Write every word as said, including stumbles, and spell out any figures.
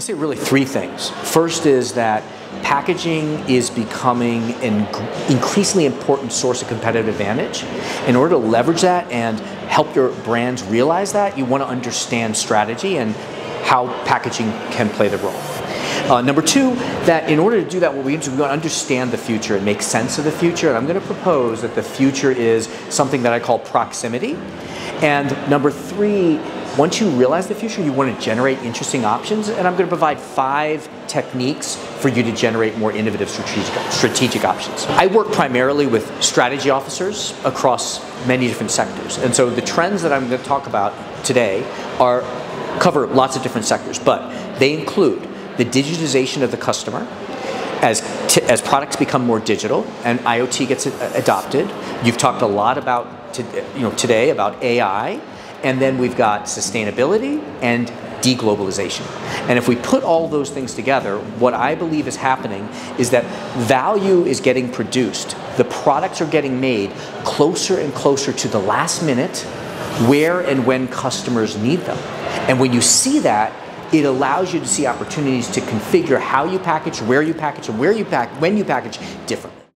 I'd say really three things. First is that packaging is becoming an increasingly important source of competitive advantage. In order to leverage that and help your brands realize that, you want to understand strategy and how packaging can play the role. Uh, number two, that in order to do that, what we need to do, we want to understand the future and make sense of the future. And I'm going to propose that the future is something that I call proximity. And number three, once you realize the future, you want to generate interesting options. And I'm going to provide five techniques for you to generate more innovative strategic, strategic options. I work primarily with strategy officers across many different sectors. And so the trends that I'm going to talk about today are cover lots of different sectors, but they include the digitization of the customer as, t as products become more digital and I O T gets adopted. You've talked a lot about to, you know, today about A I, and then we've got sustainability and deglobalization. And if we put all those things together, what I believe is happening is that value is getting produced. The products are getting made closer and closer to the last minute where and when customers need them. And when you see that, it allows you to see opportunities to configure how you package, where you package, and where you pack, when you package differently.